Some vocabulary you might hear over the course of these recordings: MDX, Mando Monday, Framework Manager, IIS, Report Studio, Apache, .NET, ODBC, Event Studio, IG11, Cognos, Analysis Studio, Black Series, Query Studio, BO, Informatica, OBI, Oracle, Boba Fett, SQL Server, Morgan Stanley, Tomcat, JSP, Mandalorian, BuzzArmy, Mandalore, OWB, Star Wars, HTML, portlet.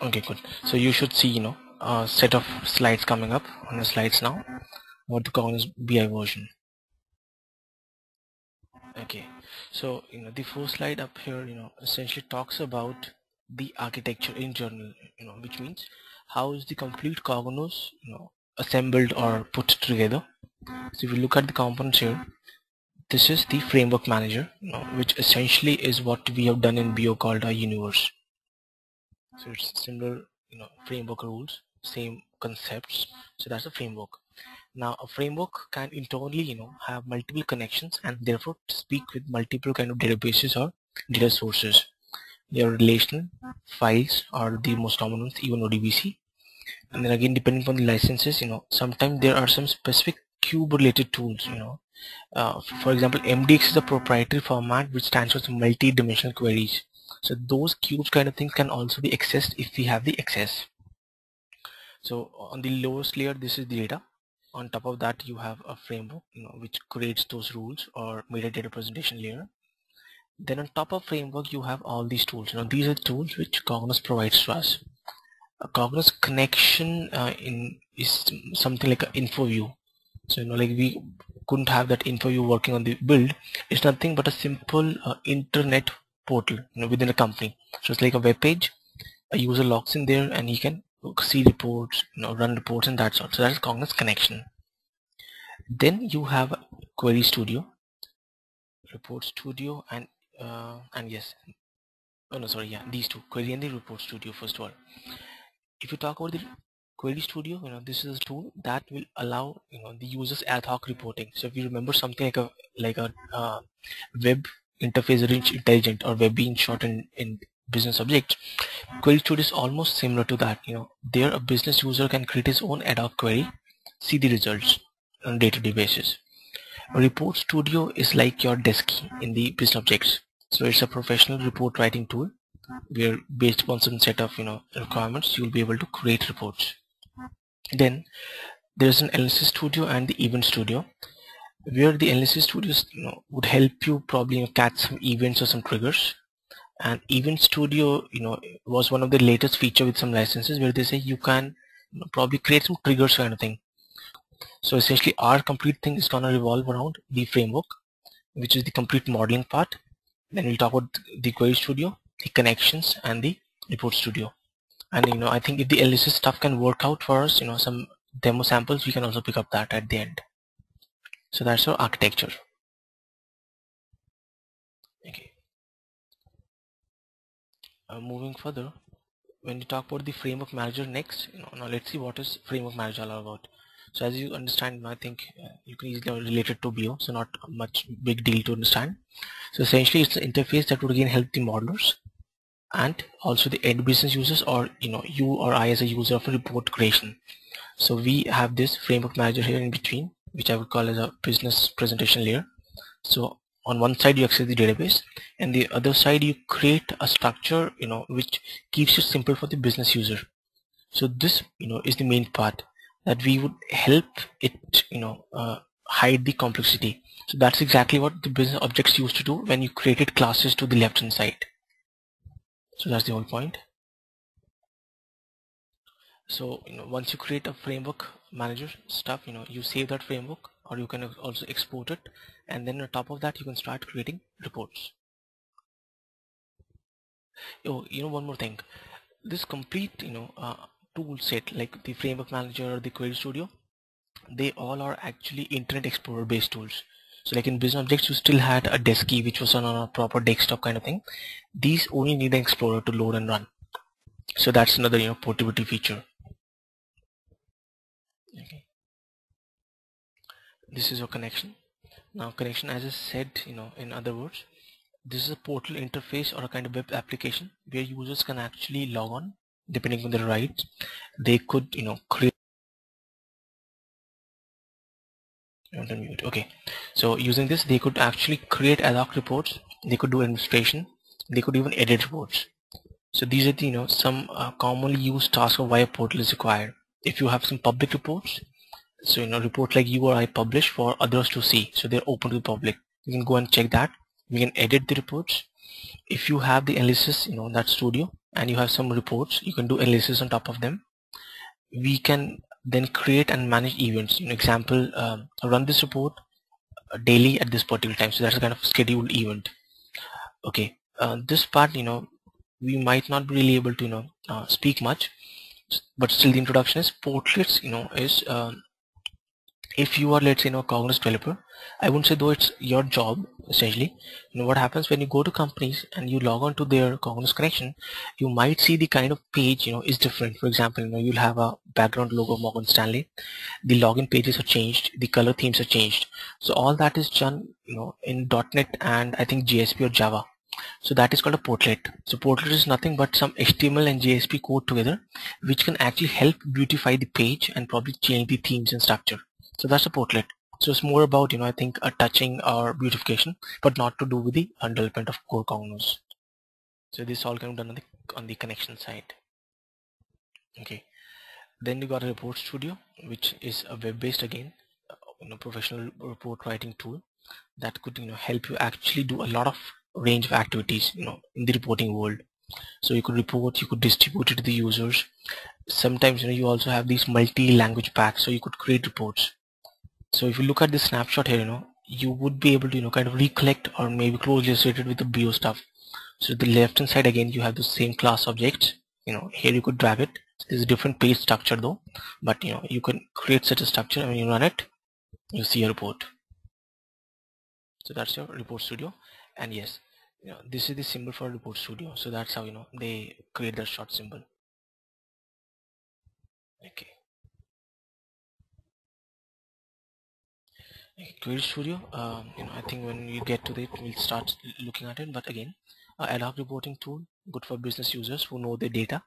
Okay, good. So you should see, you know, a set of slides coming up on your slides now about the Cognos BI version. Okay, so you know the first slide up here, you know, essentially talks about the architecture in general, you know, which means how is the complete Cognos, you know, assembled or put together. So if you look at the components here, this is the Framework Manager, you know, which essentially is what we have done in BO called a universe. So it's similar, you know, framework rules, same concepts. So that's a framework. Now a framework can internally, you know, have multiple connections and therefore speak with multiple kind of databases or data sources. They are relational, files are the most common ones, even ODBC. And then again, depending upon the licenses, you know, sometimes there are some specific cube-related tools, you know. For example, MDX is a proprietary format which stands for multi-dimensional queries. So those cubes kind of things can also be accessed if we have the access. So on the lowest layer, this is the data. On top of that, you have a framework, you know, which creates those rules or metadata presentation layer. Then on top of framework, you have all these tools. You know, these are tools which Cognos provides to us. A Cognos connection is something like an info view. So you know, like we couldn't have that info view working on the build. It's nothing but a simple internet portal, you know, within a company. So it's like a web page. A user logs in there and he can see reports, you know, run reports and that sort. So that's Cognos connection. Then you have Query Studio, Report Studio, and yes, oh no, sorry, yeah, these two, Query and the Report Studio. First of all, if you talk about the Query Studio, you know, this is a tool that will allow, you know, the users ad hoc reporting. So if you remember something like a web interface rich intelligent, or web being short in business object, Query Studio is almost similar to that. You know, there a business user can create his own ad hoc query, see the results on a day-to-day basis. Report Studio is like your desk in the business objects. So it's a professional report writing tool where based upon some set of, you know, requirements, you'll be able to create reports. Then there's an Analysis Studio and the Event Studio, where the Analysis Studio, you know, would help you probably, you know, catch some events or some triggers. And Event Studio, you know, was one of the latest feature with some licenses where they say you can, you know, probably create some triggers kind of thing. So essentially our complete thing is going to revolve around the framework, which is the complete modeling part. Then we'll talk about the Query Studio, the connections, and the Report Studio. And you know, I think if the analysis stuff can work out for us, you know, some demo samples, we can also pick up that at the end. So that's our architecture. Okay. Moving further, when you talk about the Framework Manager next, you know, now let's see what is Framework Manager all about. So as you understand, I think you can easily relate it to BO, so not much big deal to understand. So essentially it's an interface that would again help the modelers and also the end business users, or you know, you or I as a user of a report creation. So we have this Framework Manager here in between, which I would call as a business presentation layer. So on one side you access the database, and the other side you create a structure, you know, which keeps it simple for the business user. So this, you know, is the main part that we would help it, you know, hide the complexity. So that's exactly what the business objects used to do when you created classes to the left hand side. So that's the whole point. So you know, once you create a Framework Manager stuff, you know, you save that framework, or you can also export it, and then on top of that you can start creating reports. Oh, you know, one more thing, this complete, you know, tool set like the Framework Manager or the Query Studio, they all are actually Internet Explorer based tools. So like in business objects you still had a desk key which was on a proper desktop kind of thing. These only need an Explorer to load and run. So that's another, you know, portability feature. Okay. This is your connection. Now connection, as I said, you know, in other words, this is a portal interface or a kind of web application where users can actually log on. Depending on their rights, they could, you know, create. Okay, so using this, they could actually create ad hoc reports. They could do administration. They could even edit reports. So these are the, you know, some commonly used tasks of why a portal is required. If you have some public reports, so you know, reports like you or I publish for others to see, so they're open to the public. You can go and check that. We can edit the reports. If you have the analysis, that studio, and you have some reports, you can do analysis on top of them. We can then create and manage events. Example, run this report daily at this particular time. So that's a kind of scheduled event. Okay, this part, we might not be really able to, speak much, but still the introduction is portraits. If you are, let's say, a Cognos developer, I wouldn't say though it's your job essentially. What happens when you go to companies and you log on to their Cognos connection, you might see the kind of page is different. For example, you'll have a background logo Morgan Stanley. The login pages are changed. The color themes are changed. So all that is done in .NET and I think JSP or Java. So that is called a portlet. So portlet is nothing but some HTML and JSP code together, which can actually help beautify the page and probably change the themes and structure. So that's a portlet. So it's more about, I think a touching or beautification, but not to do with the development of core Cognos. So this all can be done on the connection side. Okay. Then you got a report studio, which is a web-based again, professional report writing tool that could help you actually do a lot of range of activities in the reporting world. So you could report, you could distribute it to the users. Sometimes you also have these multi-language packs, so you could create reports. So if you look at this snapshot here, you would be able to kind of recollect or maybe closely associated with the BO stuff. So the left hand side again you have the same class objects. Here you could drag it. This is a different page structure though, but you can create such a structure, and when you run it, you see a report. So that's your report studio, and yes, this is the symbol for report studio. So that's how they create the short symbol. Okay. Query Studio, I think when we get to it, we'll start looking at it. But again, ad hoc reporting tool, good for business users who know their data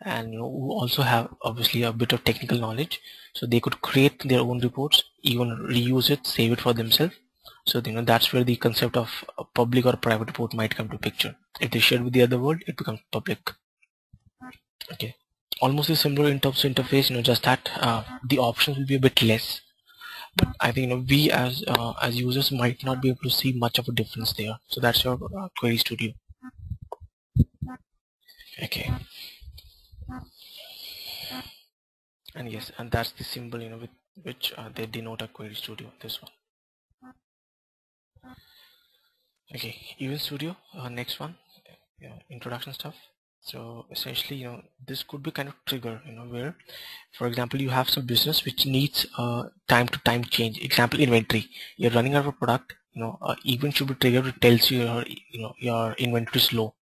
and who also have obviously a bit of technical knowledge, so they could create their own reports, even reuse it, save it for themselves. So that's where the concept of a public or private report might come to picture. If they share with the other world, it becomes public. Okay. Almost similar in terms of interface, just that the options will be a bit less, but I think we as users might not be able to see much of a difference there. So that's your Query Studio. Okay. And yes, and that's the symbol with which they denote a Query Studio. This one. Okay, Event Studio. Next one, introduction stuff. So essentially, this could be kind of trigger, where, for example, you have some business which needs time-to-time change. Example, inventory. You're running out of a product. Event should be triggered. It tells you your inventory is low.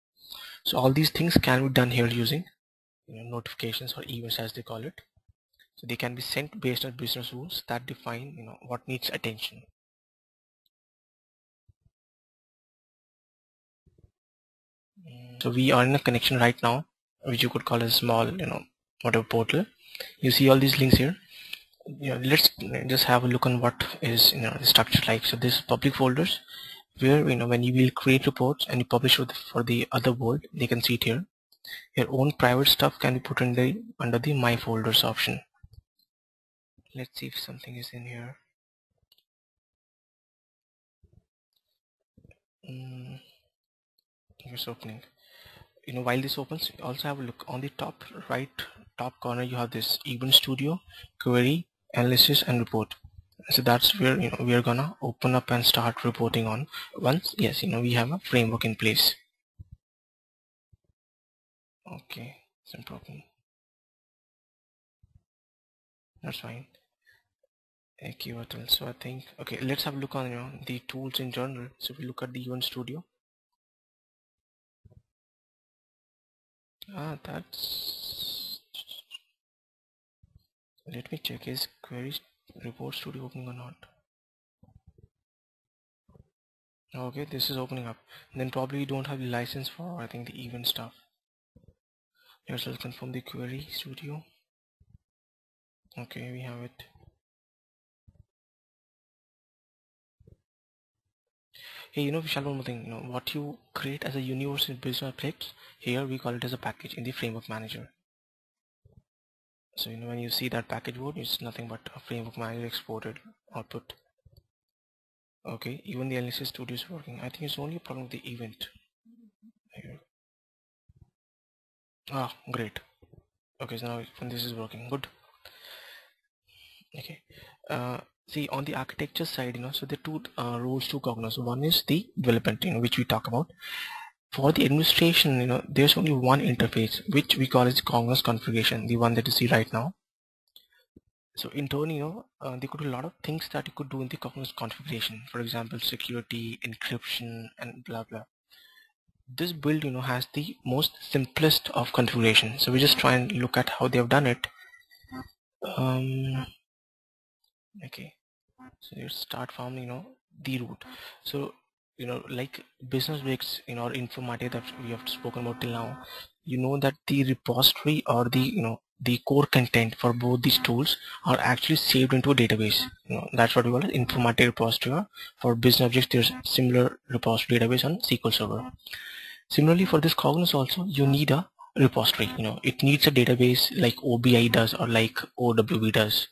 So all these things can be done here using notifications or events as they call it. So they can be sent based on business rules that define what needs attention. So we are in a connection right now, which you could call a small, whatever portal. You see all these links here. Let's just have a look on what is the structure like. So this is public folders, where when you will create reports and you publish for the other world, they can see it here. Your own private stuff can be put in the under the My Folders option. Let's see if something is in here. It's opening. While this opens, also have a look on the top right top corner. You have this Event Studio, Query, Analysis, and Report. So that's where we are gonna open up and start reporting on. Once yes, we have a framework in place. Okay, some problem. That's fine. So I think okay. Let's have a look on the tools in general. So if we look at the Event Studio. That's let me check is Query Report Studio opening or not. Okay, this is opening up. Then probably you don't have the license for I think the event stuff. Let's confirm the Query Studio. Okay, we have it. Hey, Vishal, one more thing, what you create as a universe in business objects, here we call it as a package in the Framework Manager. So, when you see that package word, it's nothing but a Framework Manager exported output. Okay, even the Analysis Studio is working. I think it's only a problem with the event. here. Ah, great. Okay, so now this is working good. Okay, see, on the architecture side, so the two roles to Cognos. One is the development, which we talk about. For the administration, there's only one interface, which we call as Cognos configuration, the one that you see right now. So in turn, there could be a lot of things that you could do in the Cognos configuration. For example, security, encryption, and blah blah. This build, has the most simplest of configuration. So we just try and look at how they have done it. Okay, so you start from the root. So like business breaks, or Informatica that we have spoken about till now, that the repository or the the core content for both these tools are actually saved into a database. That's what we call it, Informatica repository. For business objects, there's similar repository database on SQL Server. Similarly, for this Cognos also, you need a repository. It needs a database like OBI does or like OWB does.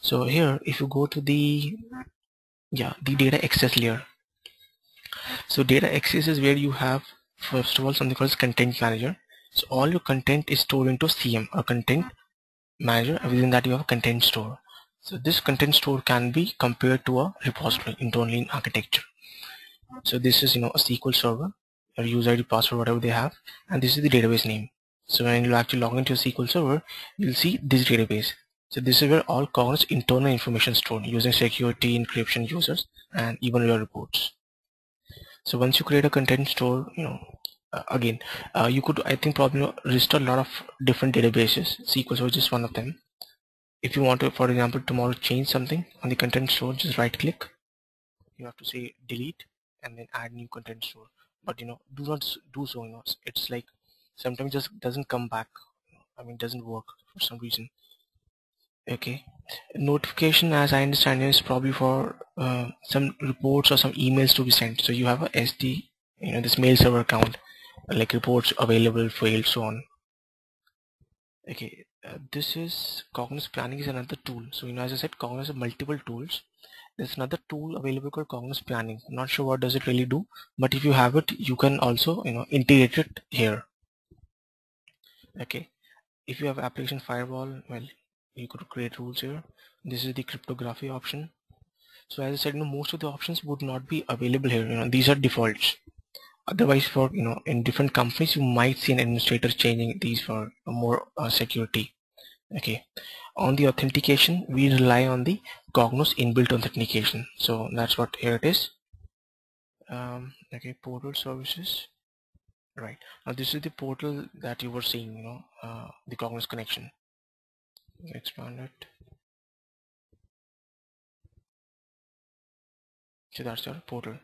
So here, if you go to the the data access layer. So data access is where you have first of all something called content manager. So all your content is stored into CM, a content manager. Within that you have a content store. So this content store can be compared to a repository internally in architecture. So this is a SQL server, or user ID, password, whatever they have, and this is the database name. So when you actually log into your SQL server, you'll see this database. So this is where all Cognos internal information is stored using security, encryption, users, and even your reports. So once you create a content store, you could probably register a lot of different databases. SQL Server is just one of them. If you want to, for example, tomorrow change something on the content store, just right click. You have to say delete and then add new content store. But do not do so. It's like sometimes just doesn't come back. I mean, doesn't work for some reason. Okay, notification, as I understand, is probably for some reports or some emails to be sent. So you have a SD, this mail server account, like reports available, failed, so on. Okay, this is Cognos Planning is another tool. So as I said, Cognos have multiple tools. There's another tool available called Cognos Planning. Not sure what does it really do, but if you have it, you can also integrate it here. Okay, if you have application firewall, well, you could create rules here. This is the cryptography option. So as I said, most of the options would not be available here. These are defaults. Otherwise, for in different companies, you might see an administrator changing these for more security. Okay. On the authentication, we rely on the Cognos inbuilt authentication. So that's what here it is. Okay, portal services. Right. Now this is the portal that you were seeing. The Cognos connection. Expand it. So that's your portal.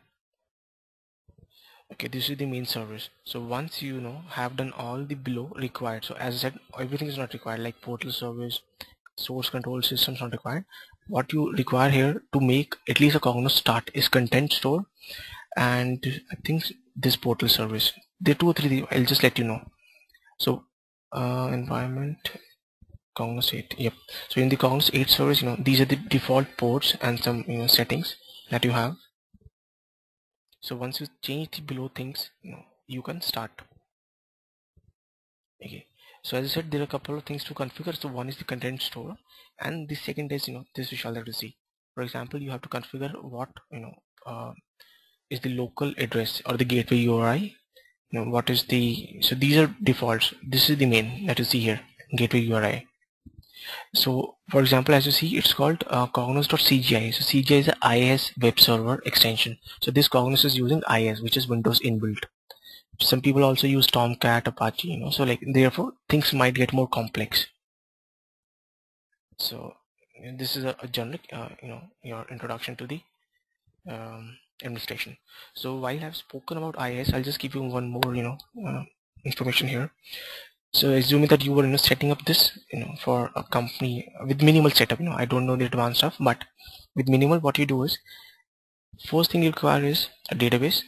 Okay, this is the main service. So once you have done all the below required, so as I said, everything is not required, like portal service, source control systems not required. What you require here to make at least a Cognos start is content store, and I think this portal service. The two or three, I'll just let you know. So environment. Cognos 8, yep. So in the Cognos 8 service, these are the default ports and some settings that you have. So once you change the below things, you can start. Okay. So as I said, there are a couple of things to configure. So one is the content store, and the second is this we shall have to see. For example, you have to configure what is the local address or the gateway URI. What is the, so these are defaults. This is the main that you see here, gateway URI. So for example, as you see, it's called Cognos.CGI. So CGI is an IIS web server extension. So this Cognos is using IIS, which is Windows inbuilt. Some people also use Tomcat, Apache, so like therefore things might get more complex. So this is a generic your introduction to the administration. So while I've spoken about IIS, I'll just give you one more information here. So assuming that you were setting up this for a company with minimal setup, I don't know the advanced stuff, but with minimal, what you do is, first thing you require is a database,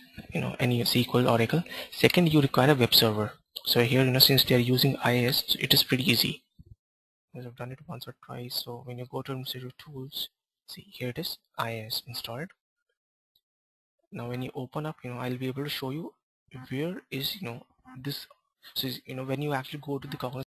any SQL, Oracle. Second, you require a web server. So here since they are using IIS, so it is pretty easy. I've done it once or twice. So when you go to administrative tools, see here it is, IIS installed. Now when you open up, I'll be able to show you where is, this is, when you actually go to the Cognos